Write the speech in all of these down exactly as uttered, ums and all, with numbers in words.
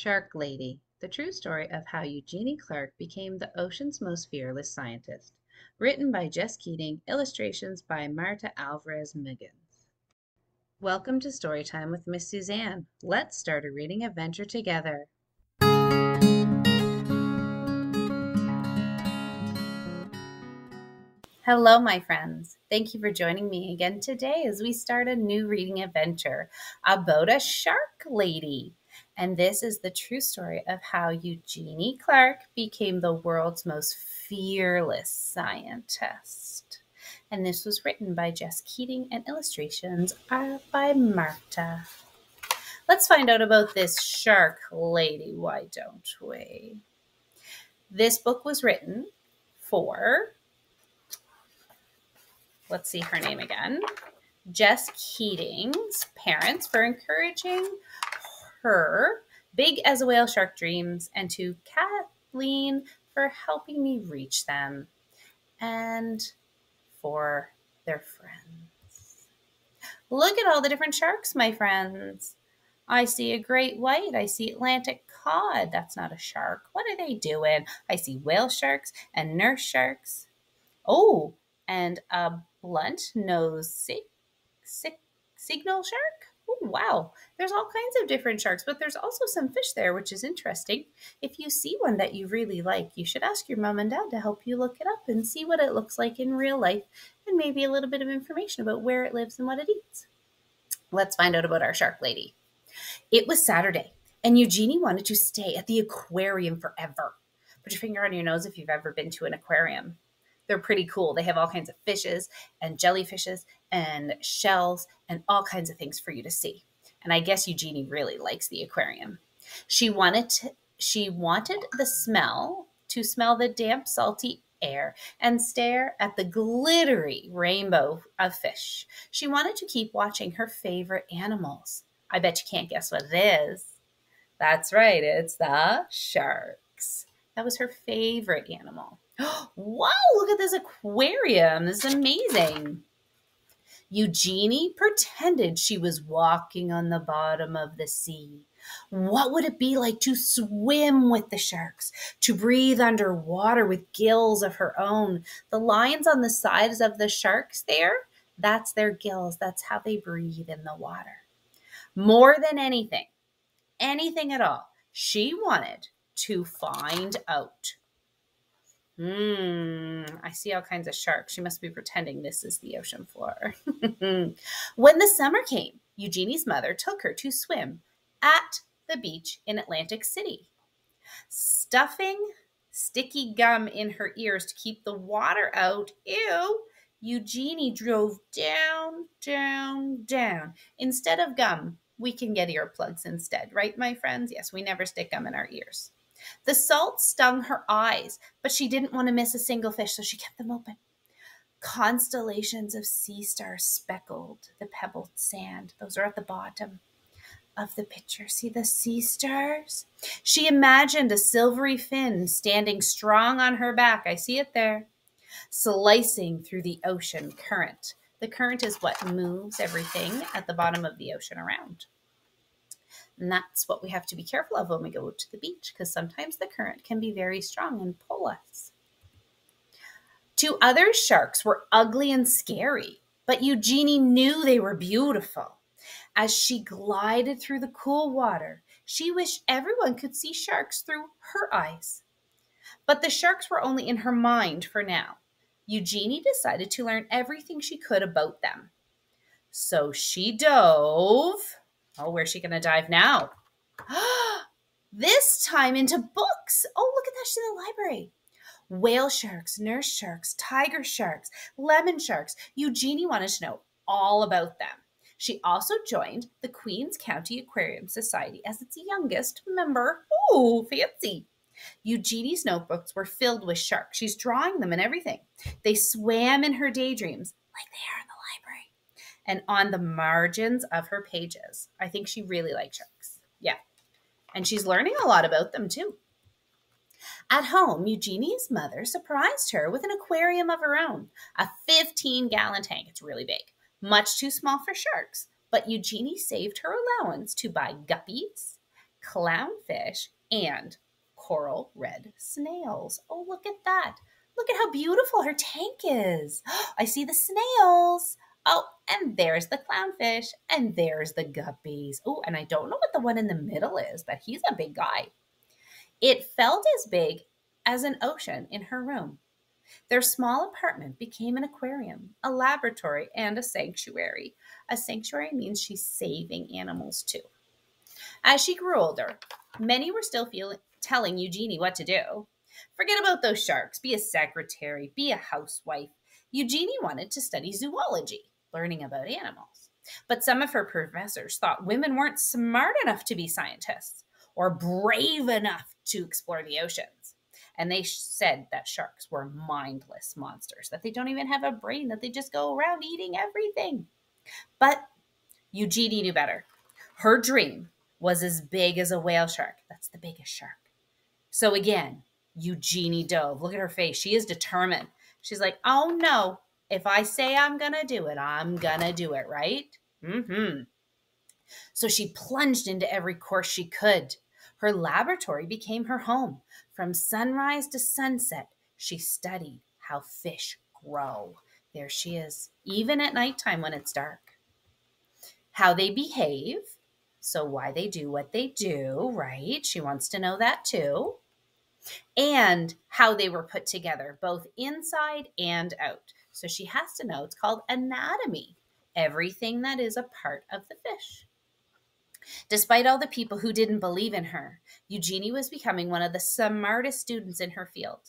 Shark Lady, the true story of how Eugenie Clark became the ocean's most fearless scientist. Written by Jess Keating, illustrations by Marta Alvarez-Miggins. Welcome to Storytime with Miz Suzanne. Let's start a reading adventure together. Hello, my friends. Thank you for joining me again today as we start a new reading adventure about a shark lady. And this is the true story of how Eugenie Clark became the world's most fearless scientist. And this was written by Jess Keating and illustrations are by Marta. Let's find out about this shark lady, why don't we? This book was written for, let's see her name again, Jess Keating's parents for encouraging her big as a whale shark dreams, and to Kathleen for helping me reach them, and for their friends. Look at all the different sharks, my friends. I see a great white. I see Atlantic cod. That's not a shark. What are they doing? I see whale sharks and nurse sharks. Oh, and a blunt-nosed sig sig signal shark. Oh, wow. There's all kinds of different sharks, but there's also some fish there, which is interesting. If you see one that you really like, you should ask your mom and dad to help you look it up and see what it looks like in real life, and maybe a little bit of information about where it lives and what it eats. Let's find out about our shark lady. It was Saturday, and Eugenie wanted to stay at the aquarium forever. Put your finger on your nose if you've ever been to an aquarium. They're pretty cool. They have all kinds of fishes and jellyfishes and shells and all kinds of things for you to see. And I guess Eugenie really likes the aquarium. She wanted to, she wanted the smell to smell the damp, salty air and stare at the glittery rainbow of fish. She wanted to keep watching her favorite animals. I bet you can't guess what it is. That's right. It's the sharks. That was her favorite animal. Wow, look at this aquarium. This is amazing. Eugenie pretended she was walking on the bottom of the sea. What would it be like to swim with the sharks, to breathe underwater with gills of her own? The lines on the sides of the sharks there, that's their gills. That's how they breathe in the water. More than anything, anything at all, she wanted to find out. Hmm, I see all kinds of sharks. She must be pretending this is the ocean floor. When the summer came, Eugenie's mother took her to swim at the beach in Atlantic City. Stuffing sticky gum in her ears to keep the water out, ew, Eugenie drove down, down, down. Instead of gum, we can get earplugs instead, right, my friends? Yes, we never stick gum in our ears. The salt stung her eyes, but she didn't want to miss a single fish, so she kept them open. Constellations of sea stars speckled the pebbled sand. Those are at the bottom of the picture. See the sea stars? She imagined a silvery fin standing strong on her back. I see it there. Slicing through the ocean current. The current is what moves everything at the bottom of the ocean around. And that's what we have to be careful of when we go to the beach, because sometimes the current can be very strong and pull us. Two other sharks were ugly and scary, but Eugenie knew they were beautiful. As she glided through the cool water, she wished everyone could see sharks through her eyes. But the sharks were only in her mind for now. Eugenie decided to learn everything she could about them. So she dove... Oh, where's she going to dive now? This time into books. Oh, look at that. She's in the library. Whale sharks, nurse sharks, tiger sharks, lemon sharks. Eugenie wanted to know all about them. She also joined the Queens County Aquarium Society as its youngest member. Ooh, fancy. Eugenie's notebooks were filled with sharks. She's drawing them and everything. They swam in her daydreams like they are in the library. And on the margins of her pages. I think she really likes sharks. Yeah. And she's learning a lot about them too. At home, Eugenie's mother surprised her with an aquarium of her own, a fifteen gallon tank. It's really big, much too small for sharks. But Eugenie saved her allowance to buy guppies, clownfish, and coral red snails. Oh, look at that. Look at how beautiful her tank is. I see the snails. Oh, and there's the clownfish, and there's the guppies. Oh, and I don't know what the one in the middle is, but he's a big guy. It felt as big as an ocean in her room. Their small apartment became an aquarium, a laboratory, and a sanctuary. A sanctuary means she's saving animals too. As she grew older, many were still feeling, telling Eugenie what to do. Forget about those sharks. Be a secretary. Be a housewife. Eugenie wanted to study zoology, learning about animals. But some of her professors thought women weren't smart enough to be scientists or brave enough to explore the oceans. And they said that sharks were mindless monsters, that they don't even have a brain, that they just go around eating everything. But Eugenie knew better. Her dream was as big as a whale shark. That's the biggest shark. So again, Eugenie dove. Look at her face. She is determined. She's like, oh no, if I say I'm going to do it, I'm going to do it, right? Mm-hmm. So she plunged into every course she could. Her laboratory became her home. From sunrise to sunset, she studied how fish grow. There she is, even at nighttime when it's dark. How they behave, so why they do what they do, right? She wants to know that too. And how they were put together, both inside and out. So she has to know, it's called anatomy, everything that is a part of the fish. Despite all the people who didn't believe in her, Eugenie was becoming one of the smartest students in her field.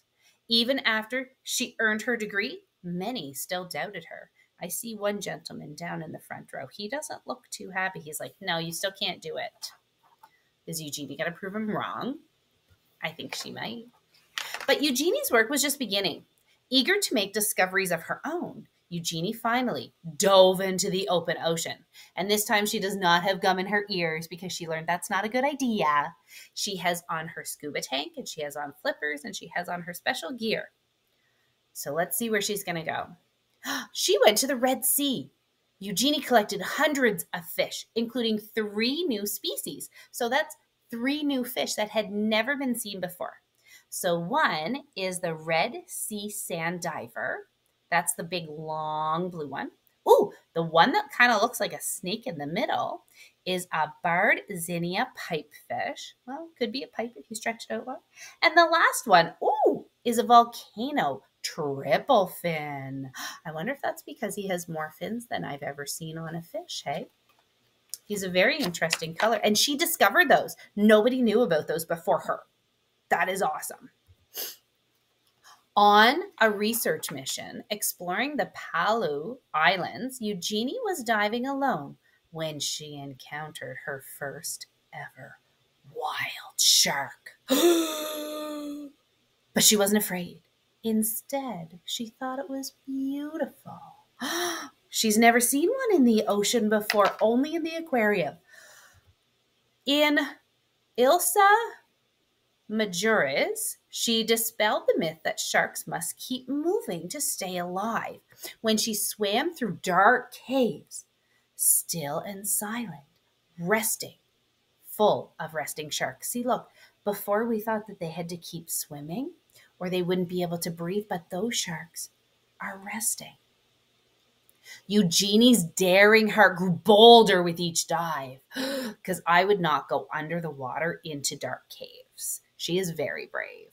Even after she earned her degree, many still doubted her. I see one gentleman down in the front row. He doesn't look too happy. He's like, no, you still can't do it. Is Eugenie going to prove him wrong? I think she might. But Eugenie's work was just beginning. Eager to make discoveries of her own, Eugenie finally dove into the open ocean. And this time she does not have gum in her ears because she learned that's not a good idea. She has on her scuba tank, and she has on flippers, and she has on her special gear. So let's see where she's going to go. She went to the Red Sea. Eugenie collected hundreds of fish, including three new species. So that's three new fish that had never been seen before. So one is the Red Sea sand diver. That's the big, long blue one. Ooh, the one that kind of looks like a snake in the middle is a barred zinnia pipefish. Well, could be a pipe if you stretch it out well. And the last one, ooh, is a volcano triple fin. I wonder if that's because he has more fins than I've ever seen on a fish, hey? He's a very interesting color. And she discovered those. Nobody knew about those before her. That is awesome. On a research mission exploring the Palau Islands, Eugenie was diving alone when she encountered her first ever wild shark. But she wasn't afraid. Instead, she thought it was beautiful. She's never seen one in the ocean before, only in the aquarium. In Ilsa Majoris, she dispelled the myth that sharks must keep moving to stay alive when she swam through dark caves, still and silent, resting, full of resting sharks. See, look, before we thought that they had to keep swimming or they wouldn't be able to breathe, but those sharks are resting. Eugenie's daring heart grew bolder with each dive, because I would not go under the water into dark caves. She is very brave.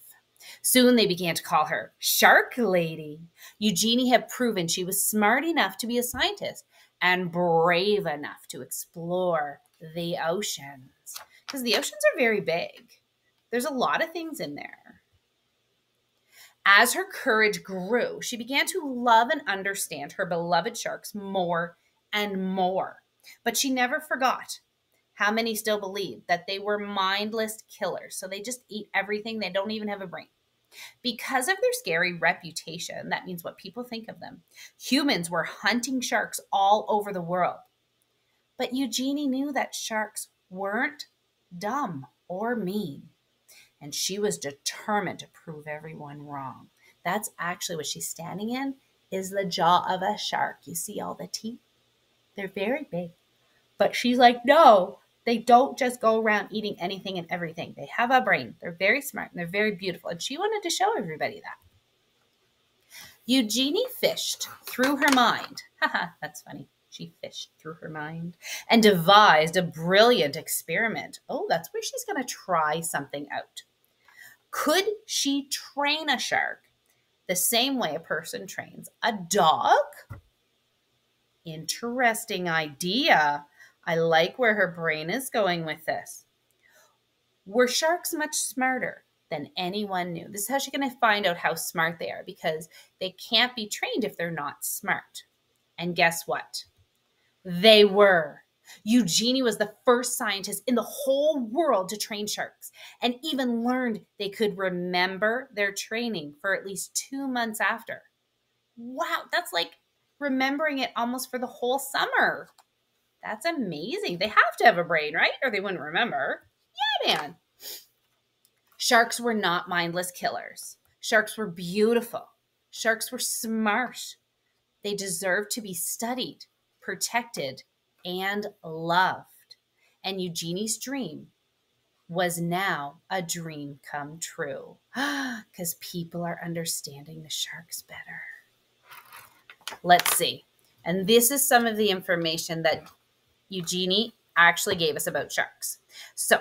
Soon they began to call her Shark Lady. Eugenie had proven she was smart enough to be a scientist and brave enough to explore the oceans, because the oceans are very big. There's a lot of things in there. As her courage grew, she began to love and understand her beloved sharks more and more. But she never forgot how many still believed that they were mindless killers. So they just eat everything. They don't even have a brain. Because of their scary reputation, that means what people think of them, humans were hunting sharks all over the world. But Eugenie knew that sharks weren't dumb or mean. And she was determined to prove everyone wrong. That's actually what she's standing in, is the jaw of a shark. You see all the teeth? They're very big. But she's like, no, They don't just go around eating anything and everything. They have a brain. They're very smart and they're very beautiful. And she wanted to show everybody that. Eugenie fished through her mind. Haha, that's funny. She fished through her mind and devised a brilliant experiment. Oh, that's where she's going to try something out. Could she train a shark the same way a person trains a dog? Interesting idea. I like where her brain is going with this. Were sharks much smarter than anyone knew? This is how she's going to find out how smart they are, because they can't be trained if they're not smart. And guess what? They were. Eugenie was the first scientist in the whole world to train sharks, and even learned they could remember their training for at least two months after. Wow, that's like remembering it almost for the whole summer. That's amazing. They have to have a brain, right? Or they wouldn't remember. Yeah, man. Sharks were not mindless killers. Sharks were beautiful. Sharks were smart. They deserved to be studied, protected, and loved. And Eugenie's dream was now a dream come true, because people are understanding the sharks better. Let's see. And this is some of the information that Eugenie actually gave us about sharks. So,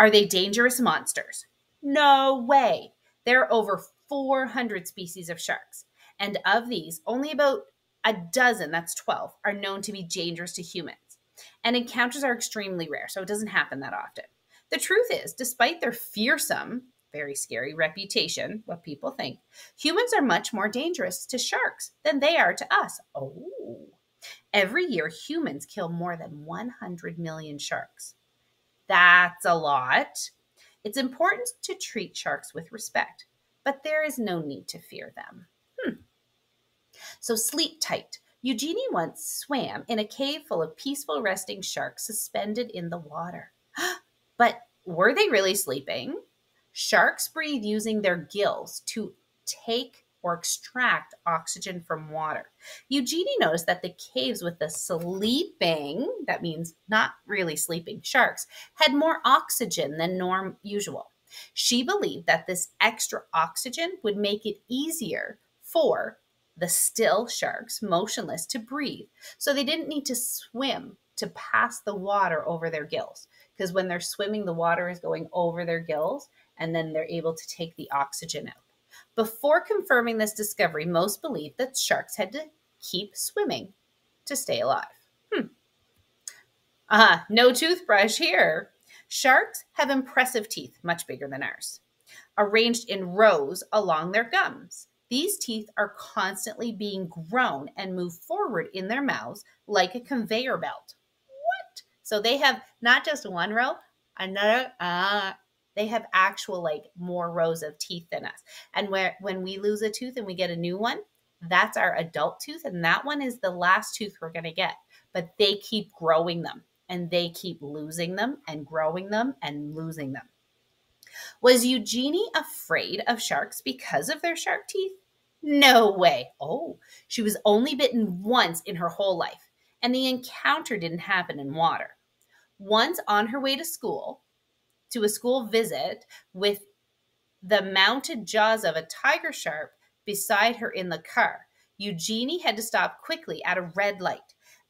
are they dangerous monsters? No way. There are over four hundred species of sharks. And of these, only about a dozen, that's twelve, are known to be dangerous to humans. And encounters are extremely rare, so it doesn't happen that often. The truth is, despite their fearsome, very scary reputation, what people think, humans are much more dangerous to sharks than they are to us. Oh. Every year, humans kill more than one hundred million sharks. That's a lot. It's important to treat sharks with respect, but there is no need to fear them. Hmm. So sleep tight. Eugenie once swam in a cave full of peaceful resting sharks suspended in the water. But were they really sleeping? Sharks breathe using their gills to take or extract oxygen from water. Eugenie noticed that the caves with the sleeping, that means not really sleeping, sharks had more oxygen than norm usual. She believed that this extra oxygen would make it easier for the still sharks, motionless, to breathe. So they didn't need to swim to pass the water over their gills, because when they're swimming, the water is going over their gills, and then they're able to take the oxygen out. Before confirming this discovery, most believed that sharks had to keep swimming to stay alive. Hmm. Ah, uh, no toothbrush here. Sharks have impressive teeth, much bigger than ours, arranged in rows along their gums. These teeth are constantly being grown and move forward in their mouths like a conveyor belt. What? So they have not just one row, another, uh, they have actual like more rows of teeth than us. And where, when we lose a tooth and we get a new one, that's our adult tooth. And that one is the last tooth we're going to get, but they keep growing them and they keep losing them and growing them and losing them. Was Eugenie afraid of sharks because of their sharp teeth? No way. Oh, she was only bitten once in her whole life, and the encounter didn't happen in water. Once on her way to school, to a school visit with the mounted jaws of a tiger shark beside her in the car, Eugenie had to stop quickly at a red light.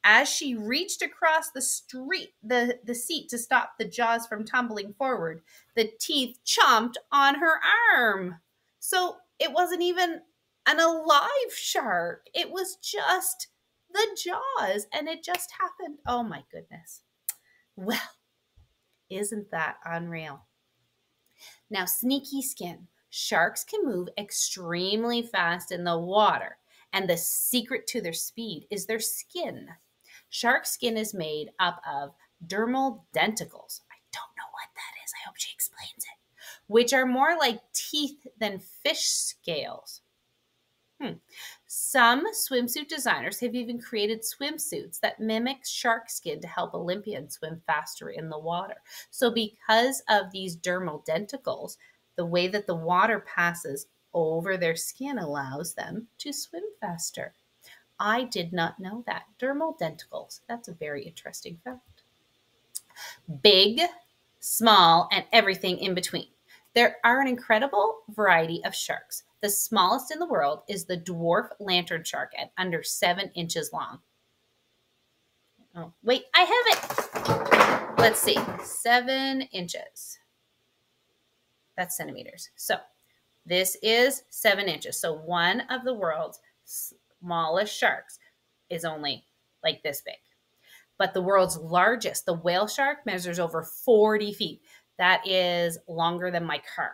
As she reached across the street, the, the seat to stop the jaws from tumbling forward, the teeth chomped on her arm. So it wasn't even an alive shark. It was just the jaws, and it just happened. Oh, my goodness. Well, isn't that unreal? Now, sneaky skin. Sharks can move extremely fast in the water, and the secret to their speed is their skin. Shark skin is made up of dermal denticles. I don't know what that is. I hope she explains it. Which are more like teeth than fish scales. Hmm. Some swimsuit designers have even created swimsuits that mimic shark skin to help Olympians swim faster in the water. So because of these dermal denticles, the way that the water passes over their skin allows them to swim faster. I did not know that. Dermal denticles. That's a very interesting fact. big, small, and everything in between. There are an incredible variety of sharks. The smallest in the world is the dwarf lantern shark at under seven inches long. Oh, wait, I have it. Let's see, seven inches. That's centimeters. So this is seven inches. So one of the world's smallest sharks is only like this big. But the world's largest, the whale shark, measures over forty feet. That is longer than my car.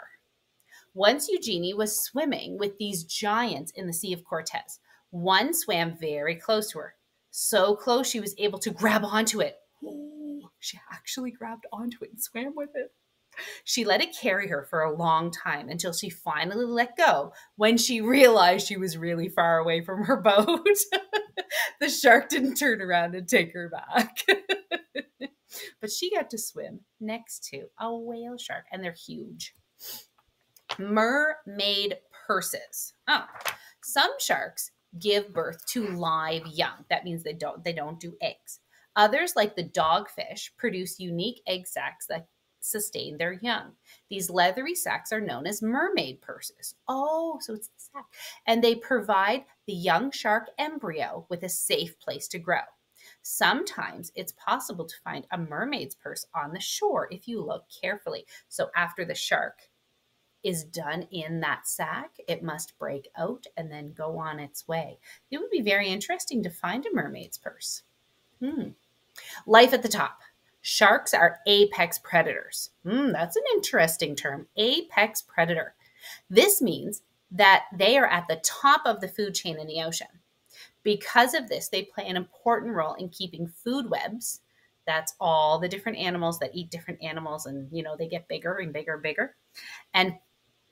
Once Eugenie was swimming with these giants in the Sea of Cortez. One swam very close to her. So close she was able to grab onto it. Ooh, she actually grabbed onto it and swam with it. She let it carry her for a long time until she finally let go when she realized she was really far away from her boat. The shark didn't turn around and take her back. But she got to swim next to a whale shark, and they're huge. Mermaid purses. Oh, some sharks give birth to live young. That means they don't, they don't do eggs. Others, like the dogfish, produce unique egg sacs that sustain their young. These leathery sacs are known as mermaid purses. Oh, so it's the sac. And they provide the young shark embryo with a safe place to grow. Sometimes it's possible to find a mermaid's purse on the shore if you look carefully. So after the shark is done in that sac, it must break out and then go on its way. It would be very interesting to find a mermaid's purse. Hmm. Life at the top. Sharks are apex predators. Hmm, that's an interesting term, apex predator. This means that they are at the top of the food chain in the ocean. Because of this, they play an important role in keeping food webs. That's all the different animals that eat different animals, and you know, they get bigger and bigger and bigger. And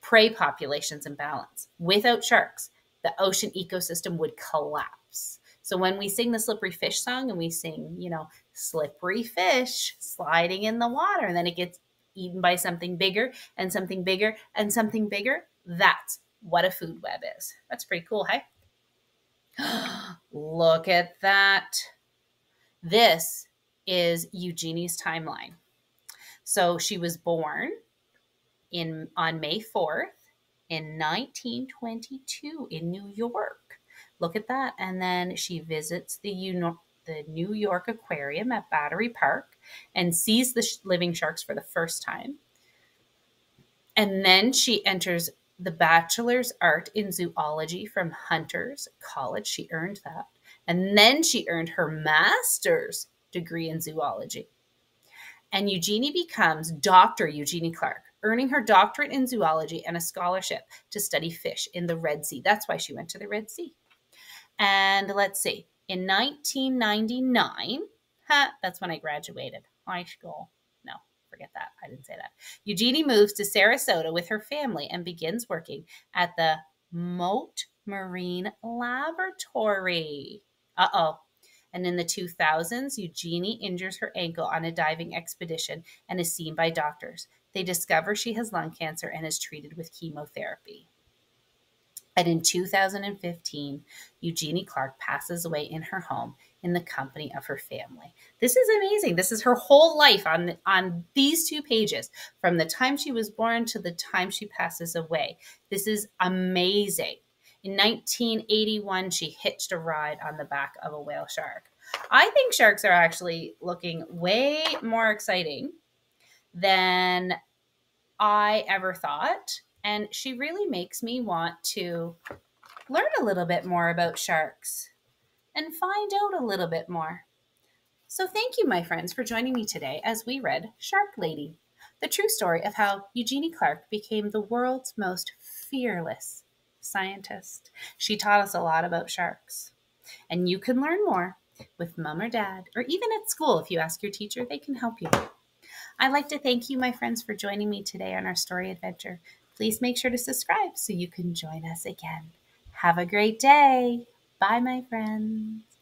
prey populations in balance. Without sharks, the ocean ecosystem would collapse. So when we sing the slippery fish song and we sing, you know, slippery fish sliding in the water, and then it gets eaten by something bigger and something bigger and something bigger, that's what a food web is. That's pretty cool, hey? Look at that. This is Eugenie's timeline. So she was born in on May fourth in nineteen twenty-two in New York. Look at that. And then she visits the, you know, the New York Aquarium at Battery Park and sees the sh living sharks for the first time. And then she enters the bachelor's art in zoology from Hunter's College. She earned that. And then she earned her master's degree in zoology. And Eugenie becomes Doctor Eugenie Clark, earning her doctorate in zoology and a scholarship to study fish in the Red Sea. That's why she went to the Red Sea. And let's see, in nineteen ninety-nine, huh, that's when I graduated high school. No, forget that. I didn't say that. Eugenie moves to Sarasota with her family and begins working at the Moat Marine Laboratory. Uh-oh. And in the two thousands, Eugenie injures her ankle on a diving expedition and is seen by doctors. They discover she has lung cancer and is treated with chemotherapy. And in two thousand fifteen, Eugenie Clark passes away in her home in the company of her family. This is amazing. This is her whole life on, on these two pages, from the time she was born to the time she passes away. This is amazing. In nineteen eighty-one, she hitched a ride on the back of a whale shark. I think sharks are actually looking way more exciting than I ever thought. And she really makes me want to learn a little bit more about sharks and find out a little bit more. So thank you, my friends, for joining me today as we read Shark Lady, the true story of how Eugenie Clark became the world's most fearless scientist. She taught us a lot about sharks. And you can learn more with mom or dad, or even at school. If you ask your teacher, they can help you. I'd like to thank you, my friends, for joining me today on our story adventure. Please make sure to subscribe so you can join us again. Have a great day. Bye, my friends.